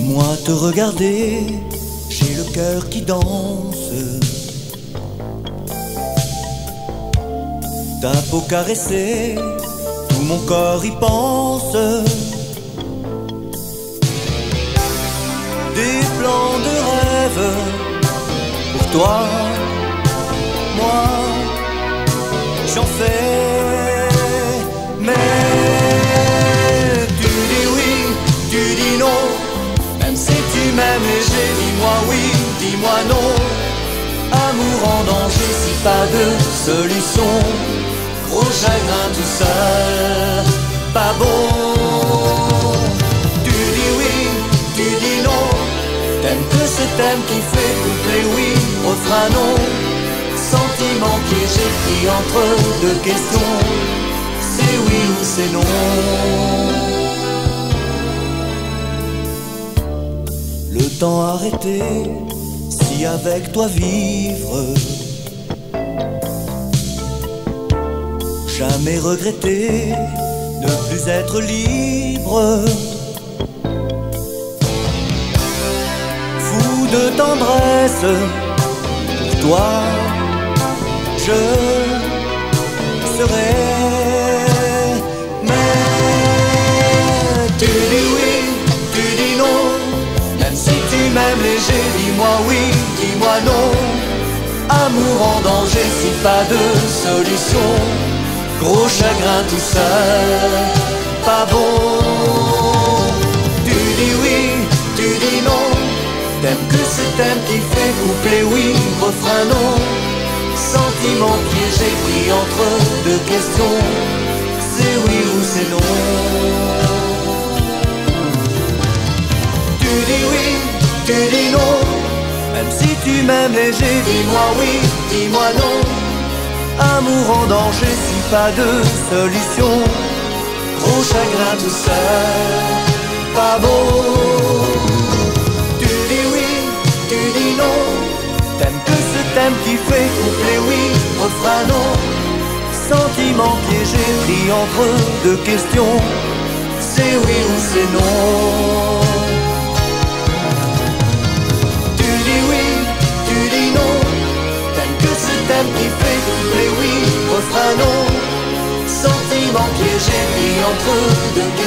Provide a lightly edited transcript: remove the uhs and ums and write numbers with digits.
Moi te regarder, j'ai le cœur qui danse, ta peau caressée, tout mon corps y pense. Des plans de rêve pour toi, moi j'en fais, mais tu dis oui, tu dis non. Même si tu m'aimes léger, dis-moi oui, dis-moi non. Amour en danger, si pas de solution. Gros chagrin tout seul, pas bon. Tu dis oui, tu dis non. T'aimes que ce thème qui fait coupler oui, refrain non. Sentiment piégé pris entre deux questions. C'est oui ou c'est non. Le temps arrêté, si avec toi vivre, jamais regretter, ne plus être libre. Fou de tendresse, pour toi, je serai. Mais tu dis oui, tu dis non. Si tu m'aimes léger, dis-moi oui, dis-moi non. Amour en danger, si pas de solution. Gros chagrin tout seul, pas bon. Tu dis oui, tu dis non. T'aimes que ce thème qui fait coupler oui, refrain non. Sentiment piégé pris entre deux questions. C'est oui ou c'est non. Tu dis oui, tu dis non. Même si tu m'aimes léger, dis-moi oui, dis-moi non. Amour en danger, si pas de solution. Gros chagrin tout seul, pas beau. Tu dis oui, tu dis non. T'aimes que ce thème qui fait coupler oui, refrain non. Sentiment piégé pris entre deux questions. C'est oui ou c'est non. Thème qui fait couler oui, refrain non. Sentiment piégé mis entre deux.